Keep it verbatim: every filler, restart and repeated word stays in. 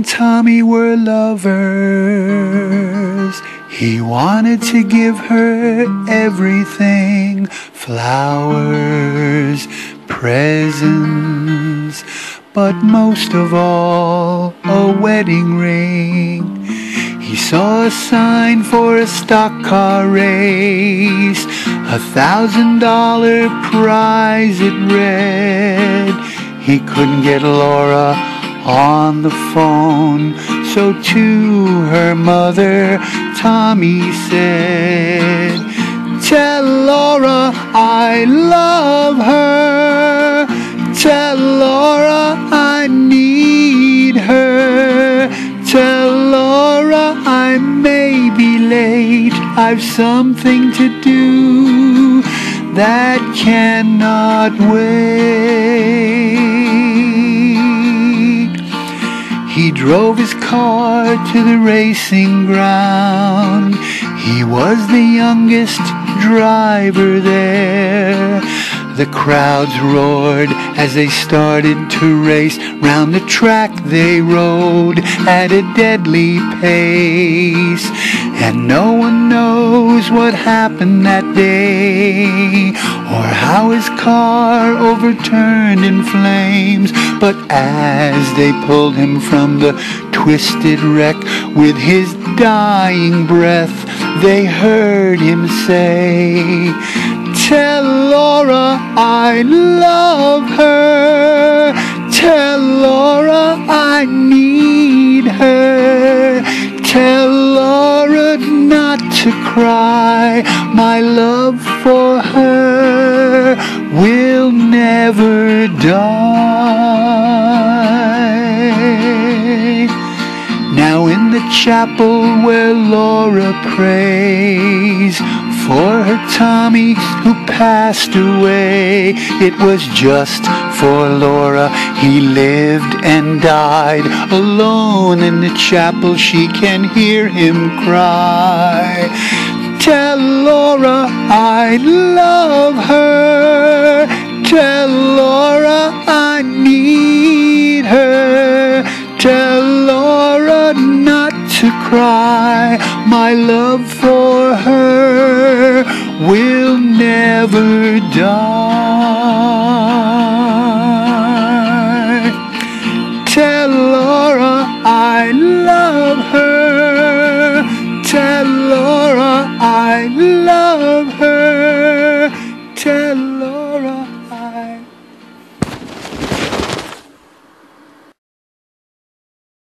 and Tommy were lovers. He wanted to give her everything, flowers, presents, but most of all, a wedding ring. He saw a sign for a stock car race, a thousand dollar prize it read. He couldn't get Laura on the phone, so to her mother Tommy said, "Tell Laura I love her. Tell Laura I need her. Tell Laura I may be late. I've something to do that cannot wait." He drove his car to the racing ground. He was the youngest driver there. The crowds roared as they started to race. Round the track they rode at a deadly pace. And no one knows what happened that day, or how his car overturned in flames. But as they pulled him from the twisted wreck, with his dying breath they heard him say, "Tell Laura I love her. Tell Laura I need her. Tell Laura not to cry. My love for her will never die." Now in the chapel where Laura prays for her Tommy who passed away, it was just for Laura he lived and died. Alone in the chapel she can hear him cry, "Tell Laura I love her. Tell Laura I need her. Tell Laura not to cry. My love for her will never die."